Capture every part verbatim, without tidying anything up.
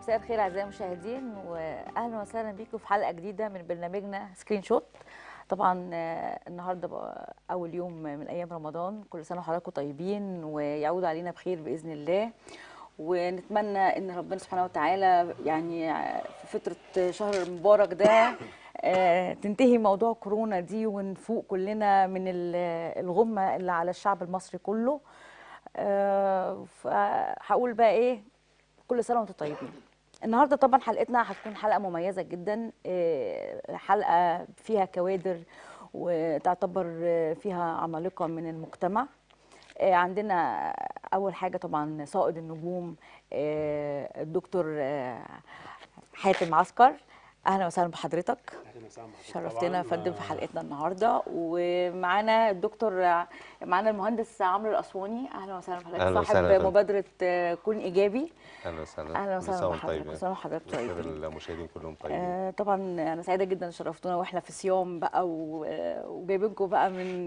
مساء الخير اعزائي المشاهدين، واهلا وسهلا بيكم في حلقه جديده من برنامجنا سكرين شوت. طبعا النهارده بقى اول يوم من ايام رمضان، كل سنه وحضراتكم طيبين ويعود علينا بخير باذن الله، ونتمنى ان ربنا سبحانه وتعالى يعني في فتره شهر المبارك ده تنتهي موضوع كورونا دي ونفوق كلنا من الغمه اللي على الشعب المصري كله. فهقول بقى ايه، كل سنه وانتم طيبين. النهارده طبعا حلقتنا هتكون حلقه مميزه جدا، حلقه فيها كوادر وتعتبر فيها عمالقه من المجتمع. عندنا اول حاجه طبعا صائد النجوم الدكتور حاتم عسكر، اهلا وسهلا بحضرتك، شرفتنا يا فندم في حلقتنا النهارده. ومعانا الدكتور معانا المهندس عمرو الاسواني، اهلا وسهلا بحضرتك، صاحب مبادره كن ايجابي، اهلا وسهلا، اهلا وسهلا بحضرتك، كل سنه وحضرتك طيب. المشاهدين كلهم طيبين. آه طبعا انا سعيده جدا شرفتونا واحنا في صيام بقى، وجايبينكم بقى من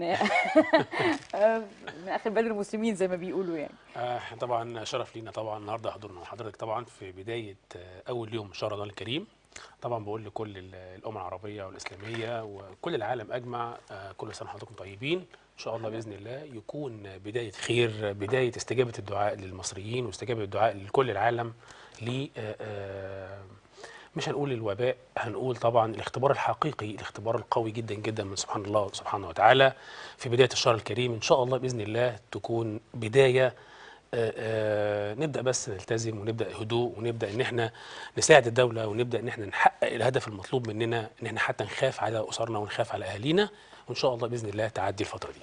من اخر بلد المسلمين زي ما بيقولوا يعني. آه طبعا شرف لينا طبعا النهارده حضورنا حضرتك طبعا في بدايه اول يوم شهر رمضان الكريم. طبعا بقول لكل الامه العربيه والاسلاميه وكل العالم اجمع، كل سنه وحضراتكم طيبين، ان شاء الله باذن الله يكون بدايه خير، بدايه استجابه الدعاء للمصريين واستجابه الدعاء لكل العالم ل مش هنقول الوباء، هنقول طبعا الاختبار الحقيقي، الاختبار القوي جدا جدا من سبحان الله سبحانه وتعالى في بدايه الشهر الكريم. ان شاء الله باذن الله تكون بدايه آآ نبدأ بس نلتزم ونبدأ هدوء ونبدأ إن إحنا نساعد الدولة ونبدأ إن إحنا نحقق الهدف المطلوب مننا، إن إحنا حتى نخاف على أسرنا ونخاف على أهالينا، وإن شاء الله بإذن الله تعدي الفترة دي.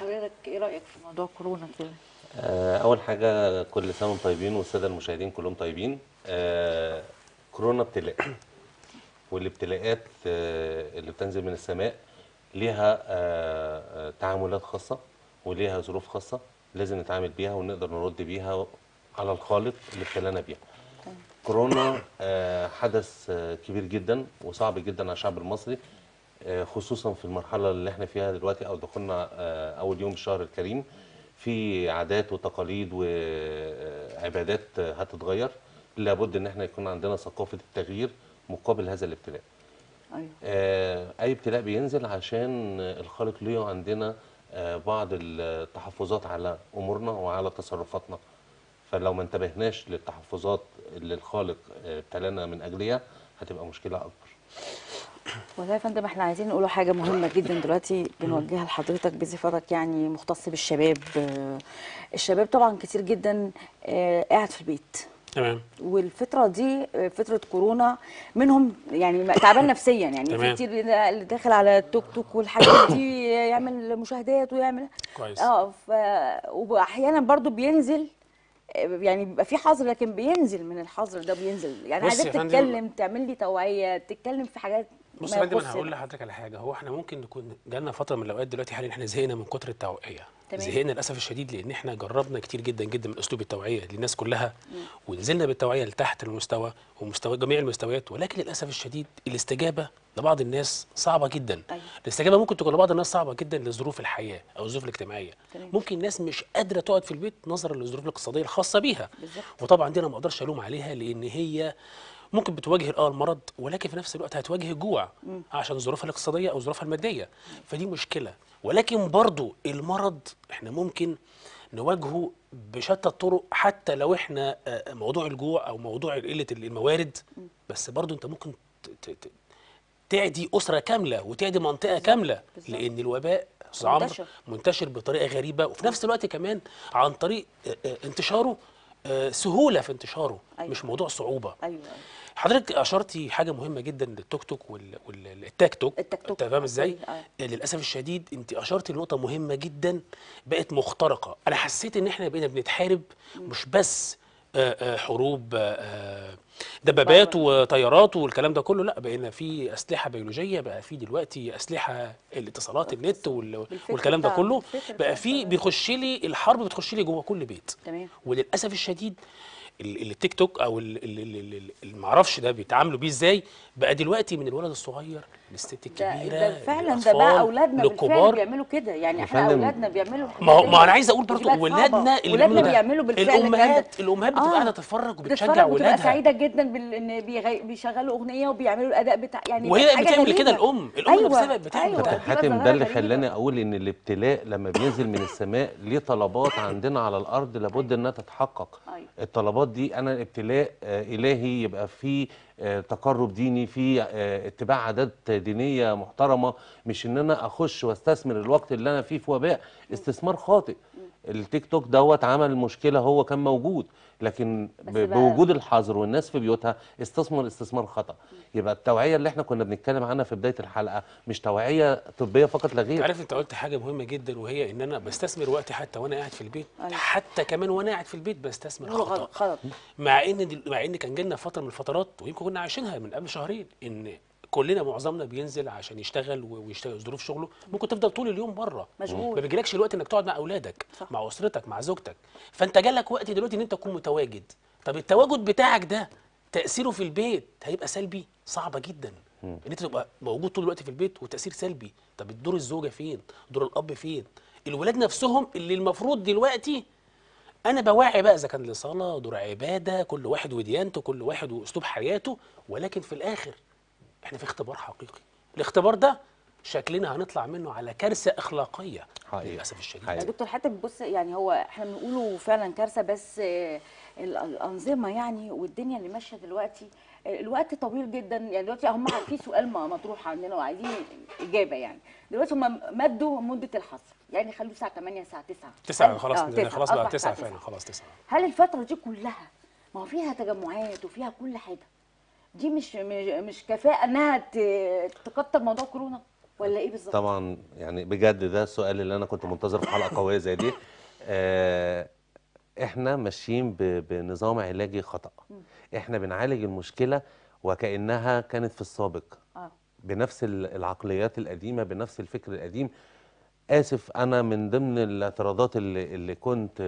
حضرتك إيه رأيك في موضوع كورونا كده؟ أول حاجة كل سنة وأنتم طيبين والسادة المشاهدين كلهم طيبين. كورونا ابتلاء، والابتلاءات اللي بتنزل من السماء ليها تعاملات خاصة وليها ظروف خاصة لازم نتعامل بيها ونقدر نرد بيها على الخالق اللي ابتلانا بيها. كورونا حدث كبير جدا وصعب جدا على الشعب المصري، خصوصا في المرحله اللي احنا فيها دلوقتي او دخلنا اول يوم الشهر الكريم، في عادات وتقاليد وعبادات هتتغير، لابد ان احنا يكون عندنا ثقافه التغيير مقابل هذا الابتلاء. ايوه اي ابتلاء بينزل عشان الخالق ليه عندنا بعض التحفظات على امورنا وعلى تصرفاتنا، فلو ما انتبهناش للتحفظات اللي الخالق ابتلانا من اجلها هتبقى مشكله اكبر. والله يا فندم احنا عايزين نقول حاجه مهمه جدا دلوقتي بنوجهها لحضرتك بصفتك يعني مختص بالشباب. الشباب طبعا كتير جدا قاعد في البيت، تمام، والفتره دي فتره كورونا منهم يعني تعبان نفسيا، يعني في كتير اللي داخل على التوك توك والحاجات دي يعمل مشاهدات ويعمل كويس اه ف... واحيانا برضو بينزل، يعني بيبقى في حظر لكن بينزل من الحظر ده، بينزل يعني عايزك تتكلم، تعمل لي توعيه، تتكلم في حاجات. بص يا فندم انا هقول لحضرتك على حاجه، هو احنا ممكن نكون جالنا فتره من الاوقات دلوقتي حاليا احنا زهقنا من كتر التوعيه، زهقنا للاسف الشديد، لان احنا جربنا كتير جدا جدا من اسلوب التوعيه للناس كلها، ونزلنا بالتوعيه لتحت المستوى ومستوى جميع المستويات، ولكن للاسف الشديد الاستجابه لبعض الناس صعبه جدا. أيوة. الاستجابه ممكن تكون لبعض الناس صعبه جدا لظروف الحياه او الظروف الاجتماعيه. تمام. ممكن ناس مش قادره تقعد في البيت نظرا للظروف الاقتصاديه الخاصه بيها. بالزبط. وطبعا دي انا ما اقدرش الوم عليها، لان هي ممكن بتواجه اه المرض، ولكن في نفس الوقت هتواجه جوع عشان ظروفها الاقتصاديه او ظروفها الماديه، فدي مشكله. ولكن برضو المرض احنا ممكن نواجهه بشتى الطرق، حتى لو احنا موضوع الجوع او موضوع قله الموارد، بس برضو انت ممكن تعدي اسره كامله وتعدي منطقه كامله، لان الوباء منتشر. منتشر بطريقه غريبه، وفي نفس الوقت كمان عن طريق انتشاره سهوله في انتشاره. أيوة. مش موضوع صعوبه. أيوة. حضرتك اشرتي حاجه مهمه جدا للتوك توك والتاك توك، انت فاهم ازاي؟ أيوة. للاسف الشديد انت اشرتي لنقطه مهمه جدا بقت مخترقه، انا حسيت ان احنا بقينا بنتحارب مش بس حروب دبابات وطيارات والكلام ده كله، لا بقينا في اسلحه بيولوجيه، بقى في دلوقتي اسلحه الاتصالات النت والكلام ده كله، بقى في بيخش لي الحرب بتخش لي جوه كل بيت. تمام. وللاسف الشديد التيك توك او اللي معرفش ده بيتعاملوا بيه ازاي بقى دلوقتي، من الولد الصغير للست الكبيره ده فعلا ده بقى اولادنا بالفعل بيعملوا كده يعني. احنا اولادنا بيعملوا ما هو ما انا عايز اقول برضه اولادنا اولادنا بيعملوا بالفعل. الامهات الامهات بتبقى قاعده آه تتفرج وبتشجع اولادها، بتبقى سعيده جدا بان بيشغلوا اغنيه وبيعملوا الاداء بتاع يعني، وهي بتعمل كده الام الام نفسها بتعمل كده. حاتم ده اللي خلاني اقول ان الابتلاء لما بينزل من السماء ليه طلبات عندنا على الارض لابد انها تتحقق. الطلبات دي انا ابتلاء الهي، يبقى في تقرب ديني، في اتباع عادات دينيه محترمه، مش ان انا اخش واستثمر الوقت اللي انا فيه في وباء، استثمار خاطئ. التيك توك دوت عمل مشكله، هو كان موجود لكن بوجود الحظر والناس في بيوتها استثمر استثمار خطا. يبقى التوعيه اللي احنا كنا بنتكلم عنها في بدايه الحلقه مش توعيه طبيه فقط لا غير. عارف انت قلت حاجه مهمه جدا، وهي ان انا بستثمر وقتي حتى وانا قاعد في البيت، حتى كمان وانا قاعد في البيت بستثمر خطا خطا مع ان دل... مع ان كان جالنا فتره من الفترات ويمكن كنا عايشينها من قبل شهرين ان كلنا معظمنا بينزل عشان يشتغل ويشتغل ظروف شغله، ممكن تفضل طول اليوم بره مشغول، ما بيجيلكش الوقت انك تقعد مع اولادك صح. مع اسرتك مع زوجتك، فانت جالك وقت دلوقتي ان انت تكون متواجد. طب التواجد بتاعك ده تاثيره في البيت هيبقى سلبي، صعبه جدا م. ان انت تبقى موجود طول الوقت في البيت وتاثير سلبي. طب دور الزوجه فين؟ دور الاب فين؟ الولاد نفسهم اللي المفروض دلوقتي انا بوعي بقى اذا كان لصلاه دور عباده، كل واحد وديانته كل واحد واسلوب حياته، ولكن في الاخر احنا في اختبار حقيقي. الاختبار ده شكلنا هنطلع منه على كارثه اخلاقيه للاسف الشديد. يا دكتور حاتم بص يعني هو احنا بنقوله فعلا كارثه، بس الانظمه يعني والدنيا اللي ماشيه دلوقتي الوقت طويل جدا يعني. دلوقتي هم في سؤال مطروح عندنا وعايزين اجابه يعني. دلوقتي هم مدوا مده الحظر يعني خلوه الساعه تمانية الساعه تسعة تسعة خلاص آه خلاص بقى تسعة فعلا خلاص تسعة. هل الفتره دي كلها ما هو فيها تجمعات وفيها كل حاجه دي مش مش كفاءه انها تكتر موضوع كورونا ولا ايه بالظبط؟ طبعا يعني بجد ده السؤال اللي انا كنت منتظر في حلقه قويه زي دي. آه احنا ماشيين بنظام علاجي خطا، احنا بنعالج المشكله وكانها كانت في السابق بنفس العقليات القديمه بنفس الفكر القديم. اسف انا من ضمن الاعتراضات اللي, اللي كنت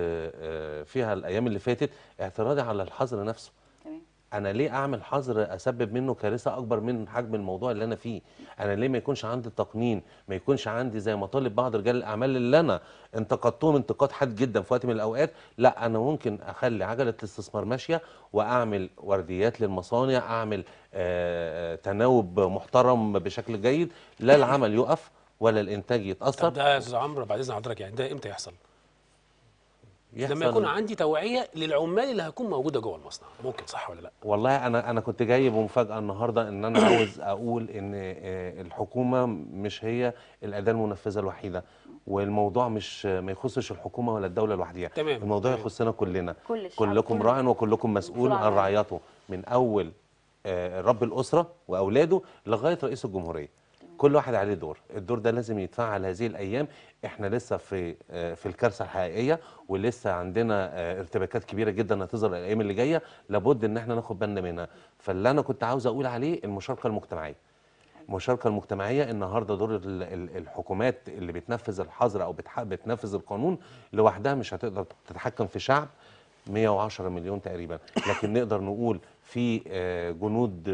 فيها الايام اللي فاتت اعتراضي على الحظر نفسه. أنا ليه أعمل حظر أسبب منه كارثة أكبر من حجم الموضوع اللي أنا فيه؟ أنا ليه ما يكونش عندي تقنين؟ ما يكونش عندي زي ما طالب بعض رجال الأعمال اللي أنا انتقدتهم انتقاد حاد جدا في وقت من الأوقات، لا أنا ممكن أخلي عجلة الاستثمار ماشية وأعمل ورديات للمصانع، أعمل آه تناوب محترم بشكل جيد، لا العمل يقف ولا الإنتاج يتأثر. طب ده يا أستاذ عمرو بعد إذن حضرتك يعني ده إمتى يحصل؟ لما يكون عندي توعيه للعمال اللي هتكون موجوده جوه المصنع، ممكن صح ولا لا؟ والله انا انا كنت جاي بمفاجاه النهارده ان انا عاوز اقول ان الحكومه مش هي الاداه المنفذه الوحيده، والموضوع مش ما يخصش الحكومه ولا الدوله لوحدها، الموضوع يخصنا كلنا، كلكم راع وكلكم مسؤول عن رعايته، من اول رب الاسره واولاده لغايه رئيس الجمهوريه. كل واحد عليه دور، الدور ده لازم يتفعل هذه الايام. احنا لسه في في الكارثه الحقيقيه ولسه عندنا ارتباكات كبيره جدا هتظهر الايام اللي جايه لابد ان احنا ناخد بالنا منها. فاللي انا كنت عاوز اقول عليه المشاركه المجتمعيه. المشاركه المجتمعيه النهارده دور الحكومات اللي بتنفذ الحظر او بتنفذ القانون لوحدها مش هتقدر تتحكم في شعب مية وعشرة مليون تقريبا، لكن نقدر نقول في جنود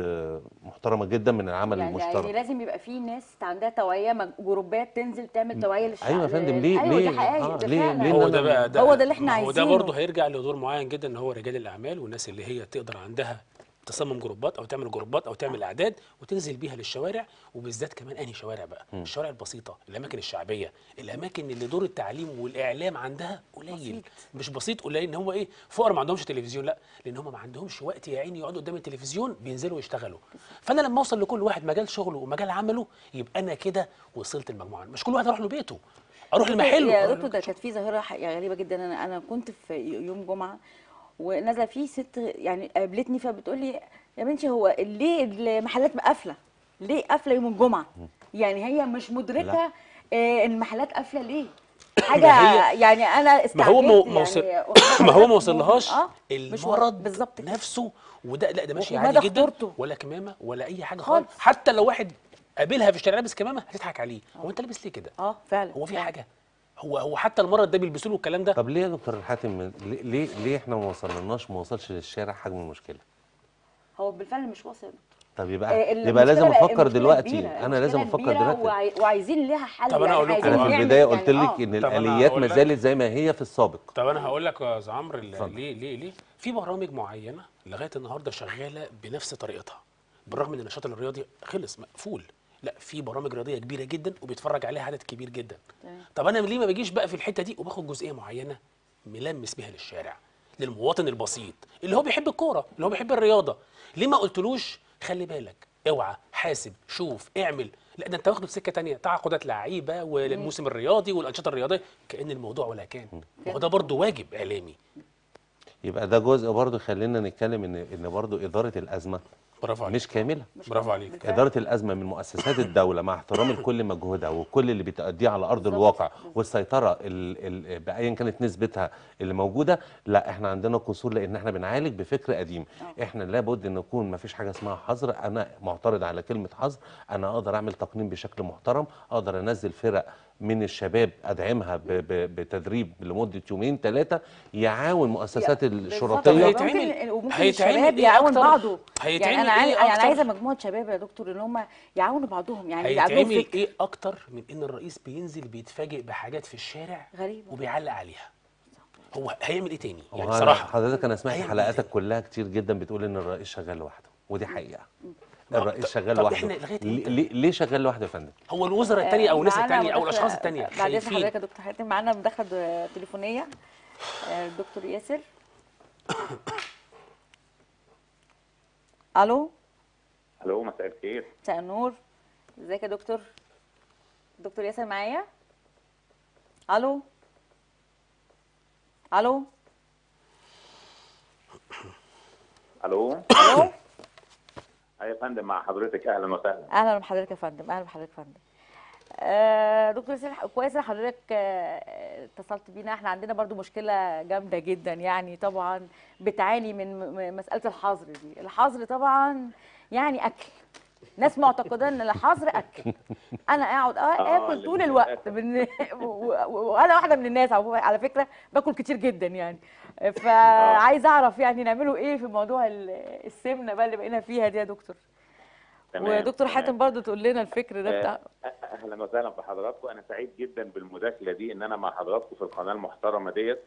محترمه جدا من العمل يعني المشترك. يعني لازم يبقى في ناس عندها توعيه، جروبات تنزل تعمل توعيه للشعب. ايوه يا فندم ليه أيوة ليه, آه ليه, ليه هو ده بقى ده هو ده اللي احنا عايزينه. وده برضه هيرجع لدور معين جدا ان هو رجال الاعمال والناس اللي هي تقدر عندها تصمم جروبات او تعمل جروبات او تعمل اعداد وتنزل بيها للشوارع، وبالذات كمان انهي شوارع بقى؟ م. الشوارع البسيطه، الاماكن الشعبيه، الاماكن اللي دور التعليم والاعلام عندها قليل بسيط. مش بسيط قليل ان هو ايه فقر ما عندهمش تلفزيون، لا لان هم ما عندهمش وقت يا عيني يقعدوا قدام التلفزيون، بينزلوا يشتغلوا. فانا لما اوصل لكل واحد مجال شغله ومجال عمله يبقى انا كده وصلت المجموعه، مش كل واحد اروح له بيته اروح لمحله. يا دكتور ده كانت في ظاهره غريبه جدا، انا انا كنت في يوم جمعه ونازله فيه ست يعني قابلتني فبتقول لي يا بنتي هو ليه المحلات قافله؟ ليه قافله يوم الجمعه؟ يعني هي مش مدركه إيه المحلات قافله ليه؟ حاجه يعني انا استعجبت يعني ما هو ما وصلهاش آه المرض نفسه، وده لا ده ماشي عادي جدا ولا كمامه ولا اي حاجه خالص. حتى لو واحد قابلها في الشارع لابس كمامه هتضحك عليه، هو انت لابس ليه كده؟ اه فعلا هو في حاجه هو هو حتى المرض ده بيلبسوا له الكلام ده. طب ليه يا دكتور حاتم، ليه ليه احنا ما وصلناش ما وصلش للشارع حجم المشكله؟ هو بالفعل مش واصل. طب يبقى يبقى لازم افكر دلوقتي، انا لازم افكر دلوقتي وعايزين لها حل. طب انا هقول لك، انا في البدايه قلت لك ان الاليات ما زالت زي ما هي في السابق. طب انا هقول لك يا عمرو ليه ليه ليه في برامج معينه لغايه النهارده شغاله بنفس طريقتها، بالرغم ان النشاط الرياضي خلص مقفول، لا في برامج رياضيه كبيره جدا وبيتفرج عليها عدد كبير جدا. طب انا ليه ما بجيش بقى في الحته دي وباخد جزئيه معينه ملمس بيها للشارع، للمواطن البسيط اللي هو بيحب الكوره، اللي هو بيحب الرياضه، ليه ما قلتلوش خلي بالك، اوعى، حاسب، شوف، اعمل، لا ده انت واخده سكه ثانيه، تعاقدات لعيبه والموسم الرياضي والانشطه الرياضيه، كان الموضوع ولا كان، وده برضه واجب اعلامي. يبقى ده جزء برضه خلينا نتكلم ان ان برضه اداره الازمه برافو عليك. مش كامله، برافو عليك. اداره الازمه من مؤسسات الدوله مع احترام لكل مجهودها وكل اللي بتأديه على ارض الواقع والسيطره بايا كانت نسبتها اللي موجوده، لا احنا عندنا قصور لان احنا بنعالج بفكر قديم. احنا لابد ان نكون ما فيش حاجه اسمها حظر، انا معترض على كلمه حظر، انا اقدر اعمل تقنين بشكل محترم، اقدر انزل فرق من الشباب ادعمها بتدريب لمده يومين ثلاثه يعاون مؤسسات الشرطيه. ممكن الشباب يعاون بعضه، يعني انا إيه يعني عايزه مجموعه شباب يا دكتور ان هم يعاونوا بعضهم، يعني هيتعمل ايه اكتر من ان الرئيس بينزل بيتفاجئ بحاجات في الشارع غريبة وبيعلق عليها؟ هو هيعمل ايه تاني؟ يعني بصراحه حضرتك انا سمعت حلقاتك كلها كتير جدا بتقول ان الرئيس شغال لوحده، ودي حقيقه. الرئيس شغال لوحده. ليه شغال لوحده يا فندم؟ هو الوزراء الثانيه او الناس الثانيه او الاشخاص الثانيه. بعد اذن حضرتك يا دكتور حاتم معانا مداخله تليفونيه الدكتور ياسر. الو الو مساء الخير. مساء النور، ازيك يا دكتور؟ دكتور ياسر معايا؟ الو الو الو الو يا فندم مع حضرتك. اهلا وسهلا. اهلا بحضرتك يا فندم. اهلا بحضرتك يا فندم. آه دكتور ياسر كويس ان حضرتك آه اتصلت بينا. احنا عندنا برضو مشكله جامده جدا، يعني طبعا بتعاني من مساله الحظر دي. الحظر طبعا يعني اكل، ناس معتقده ان الحظر اكل، انا اقعد اكل طول الوقت من... وانا واحده من الناس على فكره باكل كتير جدا، يعني فعايزه اعرف يعني نعمله ايه في موضوع السمنه بقى اللي بقينا فيها دي يا دكتور. ودكتور حاتم برضه تقول لنا الفكر ده بتاع. اهلا وسهلا بحضراتكم، انا سعيد جدا بالمداخله دي ان انا مع حضراتكم في القناه المحترمه ديت.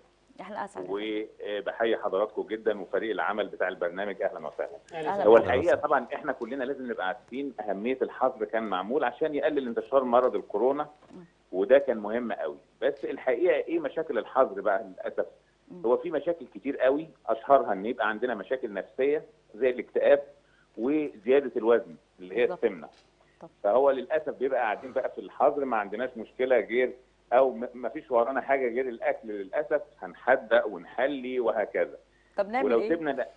احنا اسعد وبحيي حضراتكم جدا وفريق العمل بتاع البرنامج. اهلا وسهلا. هو الحقيقه طبعا احنا كلنا لازم نبقى عارفين اهميه الحظر، كان معمول عشان يقلل انتشار مرض الكورونا وده كان مهم قوي، بس الحقيقه ايه مشاكل الحظر بقى للاسف؟ هو في مشاكل كتير قوي، اشهرها ان يبقى عندنا مشاكل نفسيه زي الاكتئاب وزياده الوزن اللي هي السمنه. فهو للاسف بيبقى قاعدين بقى في الحظر، ما عندناش مشكله غير او ما فيش ورانا حاجه غير الاكل للاسف، هنحدق ونحلي وهكذا. طب نعمل ولو ايه؟ ولو سيبنا لا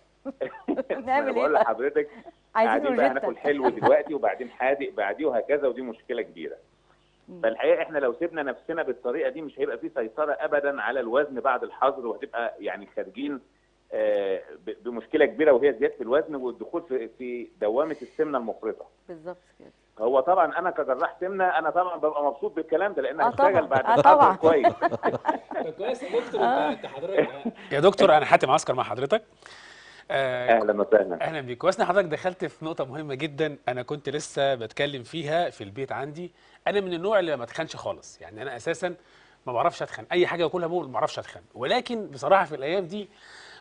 نعمل ايه؟ بقول لحضرتك عايزين بقى هناكل حلو دلوقتي وبعدين حادق بعديه وهكذا، ودي مشكله كبيره. فالحقيقه احنا لو سيبنا نفسنا بالطريقه دي مش هيبقى في سيطره ابدا على الوزن بعد الحظر، وهتبقى يعني خارجين بمشكله كبيره وهي زياده الوزن والدخول في في دوامه السمنه المفرطه. بالظبط كده. هو طبعا انا كجراح سمنه انا طبعا ببقى مبسوط بالكلام ده لان هشتغل بعد الحظر كويس. كويس يا دكتور. انت حضرتك يا دكتور انا حاتم عسكر مع حضرتك. اهلا وسهلا. اهلا بيك. كويس ان حضرتك دخلت في نقطه مهمه جدا انا كنت لسه بتكلم فيها في البيت عندي. انا من النوع اللي ما بتخنش خالص، يعني انا اساسا ما بعرفش اتخن، اي حاجه باكلها بقول ما بعرفش اتخن، ولكن بصراحه في الايام دي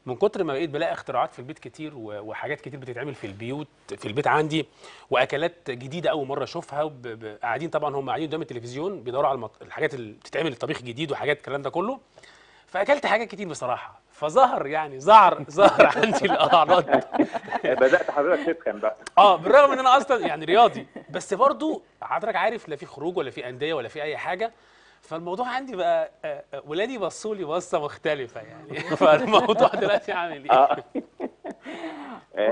من كتر ما بقيت بلاقي اختراعات في البيت كتير وحاجات كتير بتتعمل في البيوت في البيت عندي واكلات جديده اول مره اشوفها، قاعدين طبعا هم قاعدين قدام التلفزيون بيدوروا على المط... الحاجات اللي بتتعمل الطبيخ جديد وحاجات الكلام ده كله، فاكلت حاجات كتير بصراحه، فظهر يعني زعر ظهر عندي الاعراض. بدات حضرتك تتخن بقى. اه بالرغم ان انا اصلا يعني رياضي، بس برضو حضرتك عارف لا في خروج ولا في انديه ولا في اي حاجه، فالموضوع عندي بقى ولادي بصوا لي بصه مختلفه يعني. فالموضوع دلوقتي عامل ايه؟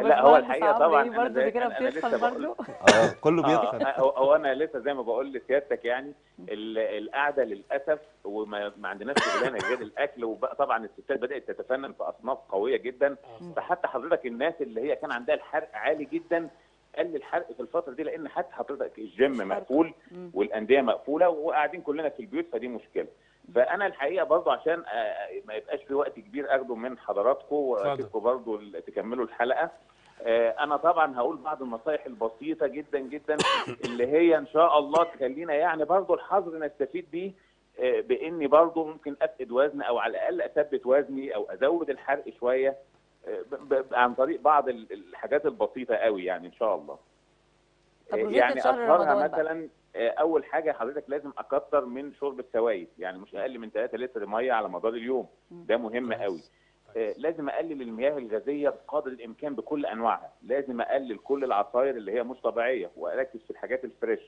لا هو الحقيقه طبعا برضه كده بتدخل برضه اه كله بيدخل. هو انا لسه زي ما بقول لسيادتك يعني القعده للاسف وما عندناش شغلانه غير الاكل، وطبعا الستات بدات تتفنن في اصناف قويه جدا، فحتى حضرتك الناس اللي هي كان عندها الحرق عالي جدا قل الحرق في الفتره دي، لان حتى حضرتك الجيم مقفول والانديه مقفوله وقاعدين كلنا في البيوت، فدي مشكله. فانا الحقيقه برضه عشان ما يبقاش في وقت كبير اخده من حضراتكم واسيبكم برضه تكملوا الحلقه، انا طبعا هقول بعض النصائح البسيطه جدا جدا اللي هي ان شاء الله تخلينا يعني برضه الحظر نستفيد بيه، باني برضه ممكن افقد وزن او على الاقل اثبت وزني او ازود الحرق شويه عن طريق بعض الحاجات البسيطه قوي يعني ان شاء الله. يعني اشهرها مثلا اول حاجه حضرتك لازم اكتر من شرب السوائل، يعني مش اقل من ثلاثة لتر ميه على مدار اليوم، ده مهم قوي. لازم اقلل المياه الغازيه بقدر الامكان بكل انواعها، لازم اقلل كل العصاير اللي هي مش طبيعيه واركز في الحاجات الفريش،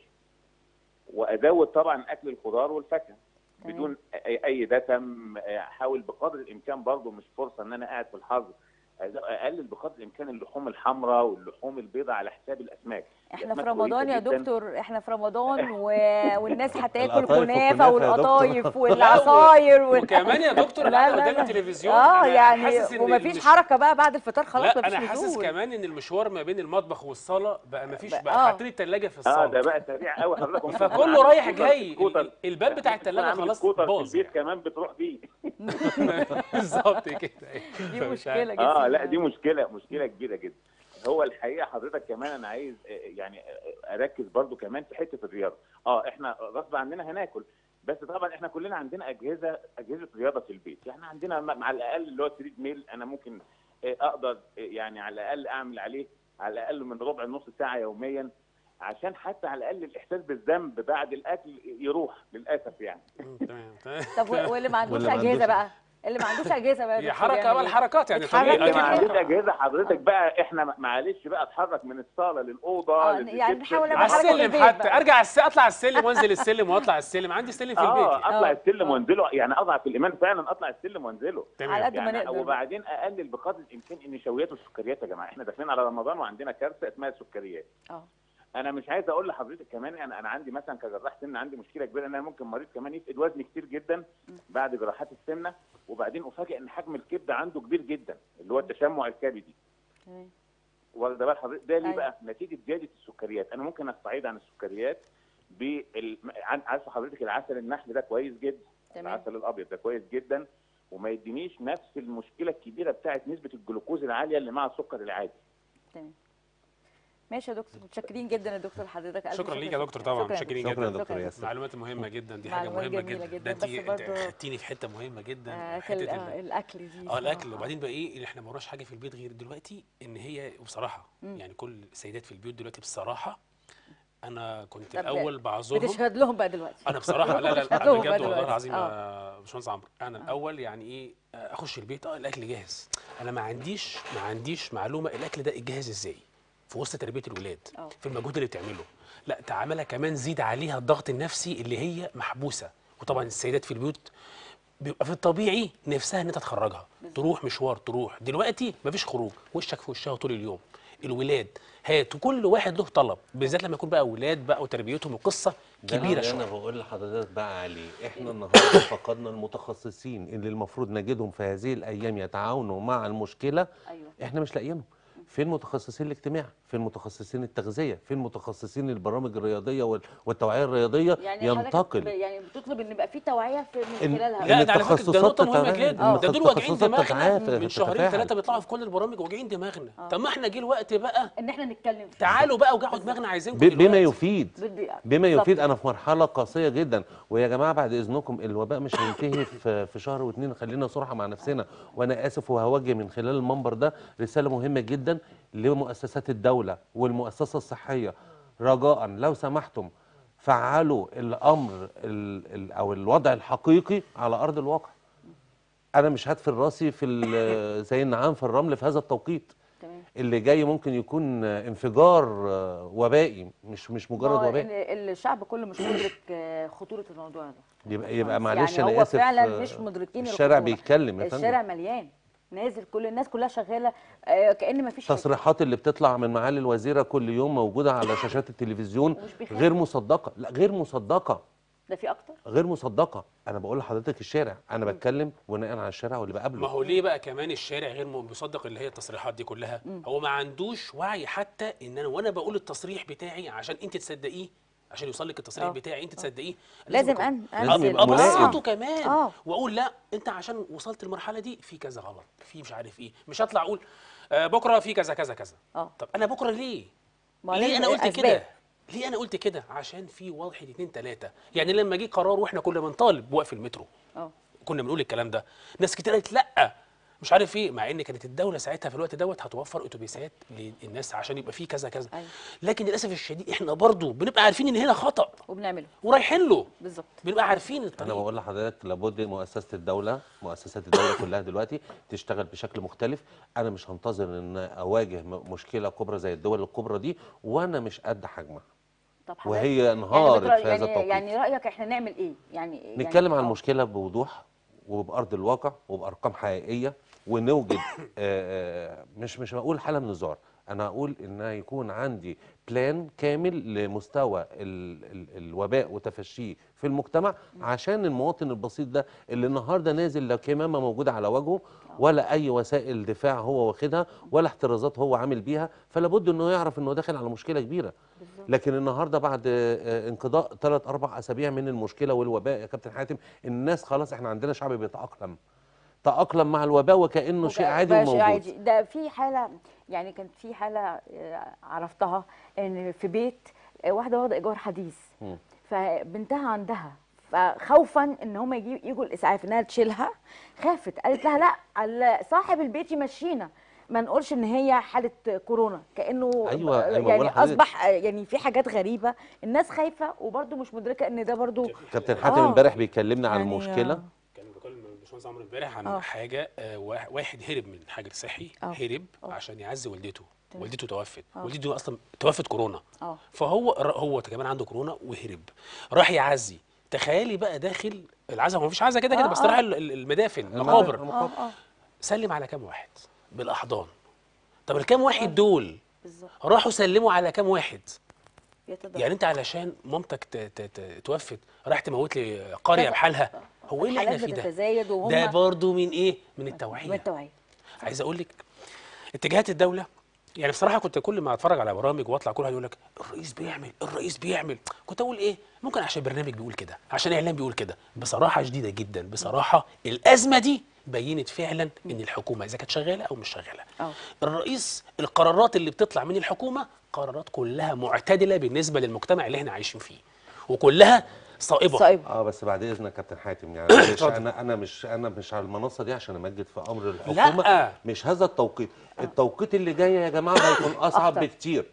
وازود طبعا اكل الخضار والفاكهه بدون اي دسم. احاول بقدر الامكان برضو، مش فرصه ان انا قاعد في الحظر، اقلل بقدر الامكان اللحوم الحمراء واللحوم البيضاء على حساب الاسماك. احنا في رمضان يا دكتور، احنا في رمضان و... والناس هتاكل كنافه والقطايف والعصاير وال... وكمان يا دكتور انا قدام التلفزيون اه يعني ومفيش المش... حركه بقى بعد الفطار خلاص مفيش. انا حاسس كمان ان المشوار ما بين المطبخ والصاله بقى مفيش بقى, بقى. حاطين الثلاجه في الصاله اه ده بقى سريع قوي حضراتكم فكله رايح جاي، الباب بتاع الثلاجه خلاص باظ، البيت كمان بتروح بيه بالظبط كده. دي مشكله جدا اه لا دي مشكله مشكله كبيره جدا. هو الحقيقه حضرتك كمان انا عايز يعني اركز برضو كمان في حته الرياضه. اه احنا غصب عننا هناكل، بس طبعا احنا كلنا عندنا اجهزه اجهزه رياضه في البيت، يعني عندنا مع الاقل اللي هو التريد ميل انا ممكن اقدر يعني على الاقل اعمل عليه على الاقل من ربع لنص ساعه يوميا، عشان حتى على الاقل الاحساس بالذنب بعد الاكل يروح للاسف يعني. تمام تمام. طب واللي ما عندوش اجهزه بقى؟ اللي ما عندوش اجهزه بقى يا حركه يعني بقى الحركات يعني اللي ما عندوش اجهزه حضرتك بقى احنا معلش بقى اتحرك من الصاله للاوضه آه يعني نحاول على السلم حتى بقى. ارجع الس... اطلع السلم وانزل السلم واطلع السلم، عندي سلم في البيت اه اطلع السلم وانزله، يعني اضعف الايمان فعلا اطلع السلم وانزله على قد ما نقدر، وبعدين اقلل بقدر الامكان النشويات والسكريات. يا جماعه احنا داخلين على رمضان وعندنا كارثه اسمها السكريات. اه انا مش عايز اقول لحضرتك كمان انا انا عندي مثلا كجراح سمنه عندي مشكله كبيره ان انا ممكن مريض كمان يفقد وزن كتير جدا بعد جراحات السمنه، وبعدين افاجئ ان حجم الكبد عنده كبير جدا اللي هو التشمع الكبدي. واخده بال حضرتك ده ليه بقى؟ نتيجه زياده السكريات. انا ممكن استعيد عن السكريات بال عارفه حضرتك العسل النحل ده كويس جدا، العسل الابيض ده كويس جدا وما يدينيش نفس المشكله الكبيره بتاعت نسبه الجلوكوز العاليه اللي مع السكر العادي. تمام ماشي يا دكتور، متشكرين جدا يا دكتور حضرتك. شكرا ليك يا دكتور، طبعا متشكرين جدا. شكرا يا دكتور ياسر، معلومات مهمه جدا، دي حاجه مهمه جدا, جدا. ده انت خدتيني في حته مهمه جدا آه حته آه الاكل دي اه الاكل. وبعدين بقى ايه اللي احنا ما وراناش حاجه في البيت غير دلوقتي ان هي بصراحه مم. يعني كل السيدات في البيوت دلوقتي بصراحه انا كنت الاول بعذرهم بتشهد لهم بقى دلوقتي انا بصراحه لا لا بجد والله العظيم يا باشمهندس عمرو انا الاول يعني ايه اخش البيت اه الاكل جاهز، انا ما عنديش ما عنديش معلومه الاكل ده جاهز ازاي في وسط تربيه الولاد أوه. في المجهود اللي بتعمله، لا تعاملها كمان زيد عليها الضغط النفسي اللي هي محبوسه. وطبعا السيدات في البيوت بيبقى في الطبيعي نفسها ان انت تخرجها تروح مشوار تروح، دلوقتي مفيش خروج، وشك في وشها طول اليوم. الولاد هات وكل واحد له طلب، بالذات لما يكون بقى ولاد بقى وتربيتهم وقصه كبيره شويه. انا بقول لحضرتك بقى عليه، احنا النهارده فقدنا المتخصصين اللي المفروض نجدهم في هذه الايام يتعاونوا مع المشكله. أيوة. احنا مش لاقيينهم. فين متخصصين الاجتماع؟ فين متخصصين التغذيه؟ فين متخصصين البرامج الرياضيه والتوعيه الرياضيه؟ يعني ينتقل يعني بتطلب ان يبقى في توعيه في من خلالها. لا ده على فكره ده نقطه مهمه جدا، ده دول واجعين دماغنا من شهرين ثلاثه بيطلعوا في كل البرامج واجعين دماغنا. طب ما احنا جه الوقت بقى ان احنا نتكلم، تعالوا بقى وجعوا دماغنا، عايزينكم بما يفيد بما يفيد. انا في مرحله قاسيه جدا، ويا جماعه بعد اذنكم الوباء مش هينتهي في شهر واثنين، خلينا صراحه مع نفسنا. وانا اسف وهوجه من خلال المنبر ده رساله مهمه جدا لمؤسسات الدولة والمؤسسة الصحية، رجاءً لو سمحتم فعلوا الأمر أو الوضع الحقيقي على أرض الواقع. أنا مش هدفن راسي في زي النعام في الرمل في هذا التوقيت اللي جاي، ممكن يكون انفجار وبائي مش مش مجرد وباء. الشعب كله مش مدرك خطوره الموضوع ده، يبقى يبقى معلش يعني أنا آسف، يعني هو فعلا مش مدركين الشارع بيتكلم، الشارع مليان نازل، كل الناس كلها شغاله كأن ما فيش. تصريحات اللي بتطلع من معالي الوزيره كل يوم موجوده على شاشات التلفزيون غير مصدقه، لا غير مصدقه، ده في اكتر غير مصدقه. انا بقول لحضرتك الشارع، انا بتكلم بناء على الشارع واللي بقابله. ما هو ليه بقى كمان الشارع غير مصدق اللي هي التصريحات دي كلها؟ هو ما عندوش وعي حتى ان انا وانا بقول التصريح بتاعي عشان انت تصدقيه عشان يوصل لك التصريح أوه. بتاعي انت تصدقيه لازم ان ابسطه كمان أوه. واقول لا انت عشان وصلت المرحله دي في كذا غلط، في مش عارف ايه، مش هطلع اقول آه بكره في كذا كذا كذا. أوه. طب انا بكره ليه؟ ليه انا قلت كده؟ ليه انا قلت كده؟ عشان في واحد اتنين تلاته، يعني لما جه قرار واحنا كنا بنطالب بوقف المترو أوه. كنا بنقول الكلام ده، ناس كتير قالت لا مش عارف ايه، مع ان كانت الدوله ساعتها في الوقت دوت هتوفر اتوبيسات للناس عشان يبقى فيه كذا كذا. أيوة. لكن للاسف الشديد احنا برضو بنبقى عارفين ان هنا خطا وبنعمله ورايحين له بالظبط، بنبقى عارفين الطريق. انا بقول لحضرتك لابد مؤسسه الدوله مؤسسات الدوله كلها دلوقتي تشتغل بشكل مختلف. انا مش هنتظر ان اواجه مشكله كبرى زي الدول الكبرى دي وانا مش قد حجمها وهي انهارت يعني في هذا التوقيت. يعني رايك احنا نعمل ايه؟ يعني نتكلم يعني عن المشكله بوضوح وبارض الواقع وبارقام حقيقيه ونوجد آآ مش مش هقول حاله من الذعر، انا هقول ان يكون عندي بلان كامل لمستوى ال ال الوباء وتفشيه في المجتمع عشان المواطن البسيط ده اللي النهارده نازل لا كمامه موجوده على وجهه ولا اي وسائل دفاع هو واخدها ولا احترازات هو عامل بيها، فلابد انه يعرف انه داخل على مشكله كبيره. لكن النهارده بعد انقضاء ثلاث اربع اسابيع من المشكله والوباء يا كابتن حاتم، الناس خلاص احنا عندنا شعب بيتاقلم تأقلم مع الوباء وكأنه شيء عادي وموجود. عادي. ده في حالة، يعني كانت في حالة عرفتها ان في بيت واحدة واخدة ايجار حديث م. فبنتها عندها، فخوفا ان هم يجوا الاسعاف انها تشيلها خافت، قالت لها لا صاحب البيت يمشينا، ما نقولش ان هي حاله كورونا كانه. أيوة يعني أيوة اصبح يعني في حاجات غريبه الناس خايفه وبرده مش مدركه ان ده برده. كابتن حاتم امبارح آه. بيكلمنا عن يعني المشكله، كان بيكلم الباشمهندس عمرو امبارح عن أوه. حاجه آه واحد هرب من حاجه صحي أوه. هرب أوه. عشان يعزي والدته طيب. والدته توفت أوه. والدته اصلا توفت كورونا أوه. فهو هو كمان عنده كورونا وهرب راح يعزي. تخيلي بقى داخل العزاء، ما فيش عزاء كده كده بس راح المدافن المقابر، سلم على كام واحد بالاحضان. طب الكام واحد دول راحوا سلموا على كام واحد؟ يعني انت علشان مامتك توفت راح تموت لي قريه بحالها؟ هو ايه اللي احنا فيه ده؟ ده برضه من ايه؟ من التوعيه. من التوعيه. عايز اقول لك اتجاهات الدوله، يعني بصراحه كنت كل ما اتفرج على برامج واطلع كل واحد يقول لك الرئيس بيعمل الرئيس بيعمل، كنت اقول ايه؟ ممكن عشان برنامج بيقول كده، عشان اعلام بيقول كده. بصراحه شديده جدا، بصراحه الازمه دي بينت فعلا ان الحكومه اذا كانت شغاله او مش شغاله. أوه. الرئيس القرارات اللي بتطلع من الحكومه قرارات كلها معتدله بالنسبه للمجتمع اللي احنا عايشين فيه وكلها صائبه. صائبه اه بس بعد اذنك كابتن حاتم، يعني انا انا مش انا مش على المنصه دي عشان امجد في امر الحكومه. لا. مش هذا التوقيت، التوقيت اللي جاي يا جماعه هيكون اصعب بكتير.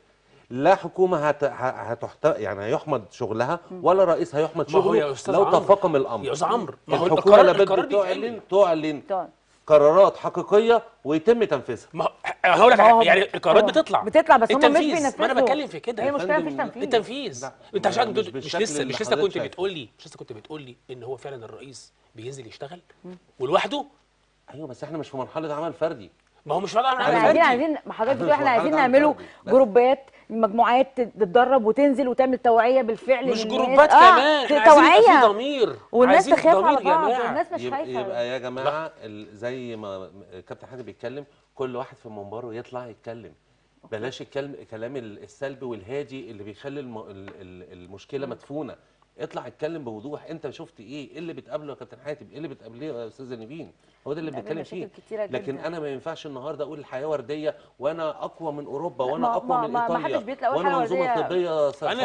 لا حكومه هت... هتحت... يعني هيحمد شغلها ولا رئيس هيحمد شغله لو تفاقم الامر. يا استاذ عمرو الحكومه لابد تعلن تعلن قرارات حقيقيه ويتم تنفيذها. ما هقول لك يعني القرارات بتطلع بتطلع بس هم مش بينفذوا. انا بتكلم في كده، هي المشكله مفيش تنفيذ. التنفيذ انت عشان مش, مش لسه مش لسه كنت بتقول لي مش لسه كنت بتقول لي ان هو فعلا الرئيس بينزل يشتغل ولوحده. ايوه بس احنا مش في مرحله عمل فردي. ما هو مش وضع عمل فردي. احنا عايزين حضرتك بتقول احنا عايزين نعمله جروبات، مجموعات تتدرب وتنزل وتعمل توعيه بالفعل. مش جروبات آه كمان، عايزين يبقى في ضمير، والناس تخاف على بعض، والناس مش خايفه. يبقى يا جماعه زي ما كابتن حاتم بيتكلم كل واحد في منبره يطلع يتكلم، بلاش الكلام السلبي والهادي اللي بيخلي المشكله مدفونه. اطلع اتكلم بوضوح، انت شفت ايه؟ ايه اللي بتقابله يا كابتن حاتم؟ ايه اللي بتقابليه يا استاذه نيبين؟ هو ده اللي بنتكلم فيه. لكن انا ما ينفعش النهارده اقول الحياه ورديه وانا اقوى من اوروبا وانا اقوى من ايطاليا وانا منظومه طبيه صحيه.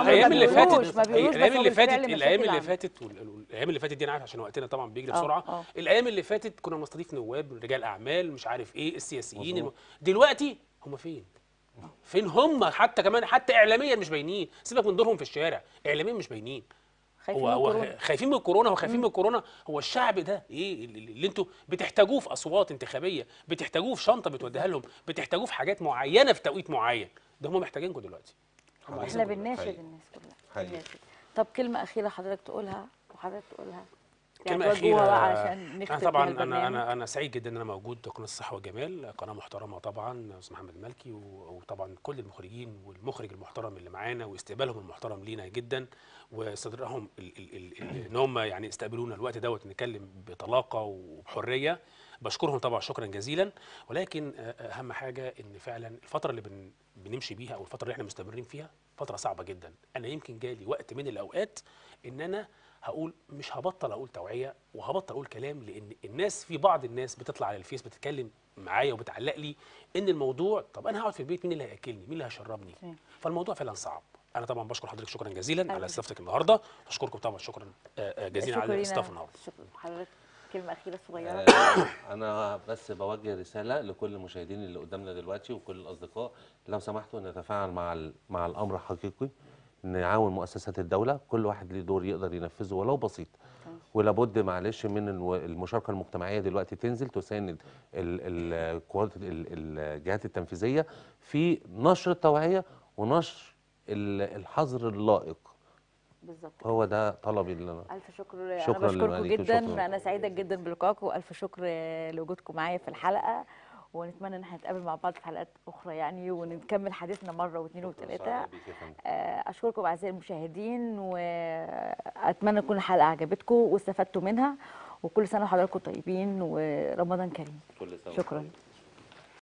الايام اللي فاتت الايام اللي فاتت الايام اللي فاتت الايام اللي فاتت دي انا عارف عشان وقتنا طبعا بيجري بسرعه. الايام اللي فاتت كنا بنستضيف نواب، رجال اعمال، مش عارف ايه، السياسيين. دلوقتي هم فين؟ فين هم؟ حتى كمان حتى اعلاميا مش باينين، سيبك من دورهم في الشارع، اعلاميا مش باينين. خايفين هو من الكورونا، خايفين من الكورونا وخايفين من الكورونا. هو الشعب ده ايه اللي انتوا بتحتاجوه في اصوات انتخابيه، بتحتاجوه في شنطه بتوديها لهم، بتحتاجوه في حاجات معينه في توقيت معين، ده هم محتاجينكم دلوقتي. احنا بنناشد الناس كلها. طب كلمه اخيره حضرتك تقولها وحضرتك تقولها. كلمة يعني أخيرة عشان أنا طبعا أنا أنا أنا سعيد جدا إن أنا موجود. قناة الصحة والجمال قناة محترمة طبعا، أستاذ محمد المالكي وطبعا كل المخرجين والمخرج المحترم اللي معانا واستقبالهم المحترم لينا جدا واستدراكهم إن هم يعني استقبلونا الوقت دوت نتكلم بطلاقة وبحرية. بشكرهم طبعا شكرا جزيلا، ولكن اهم حاجه ان فعلا الفتره اللي بن بنمشي بيها او الفتره اللي احنا مستمرين فيها فتره صعبه جدا. انا يمكن جالي وقت من الاوقات ان انا هقول مش هبطل اقول توعيه وهبطل اقول كلام، لان الناس في بعض الناس بتطلع على الفيس بتتكلم معايا وبتعلق لي ان الموضوع، طب انا هقعد في البيت مين اللي هياكلني؟ مين اللي هيشربني؟ فالموضوع فعلا صعب. انا طبعا بشكر حضرتك شكرا جزيلا على استضافتك النهارده، بشكركم طبعا شكرا جزيلا على الاستضافه النهارده. شكرا حضرتك. كلمه اخيره صغيره. انا بس بوجه رساله لكل المشاهدين اللي قدامنا دلوقتي وكل الاصدقاء، لو سمحتوا نتفاعل مع مع الامر حقيقي، نعاون مؤسسات الدوله، كل واحد له دور يقدر ينفذه ولو بسيط. ولابد معلش من المشاركه المجتمعيه دلوقتي تنزل تساند القوات الجهات التنفيذيه في نشر التوعيه ونشر الحظر اللائق. بالظبط، هو ده طلبي اللي انا. الف شكر، شكرا لكم جدا، انا سعيده جدا بلقائكم، والف شكر لوجودكم معايا في الحلقه، ونتمنى ان احنا نتقابل مع بعض في حلقات اخرى يعني، ونكمل حديثنا مره واثنين وثلاثه. اشكركم اعزائي المشاهدين، واتمنى تكون الحلقه عجبتكم واستفدتوا منها، وكل سنه وحضراتكم طيبين ورمضان كريم. كل سنه. شكرا.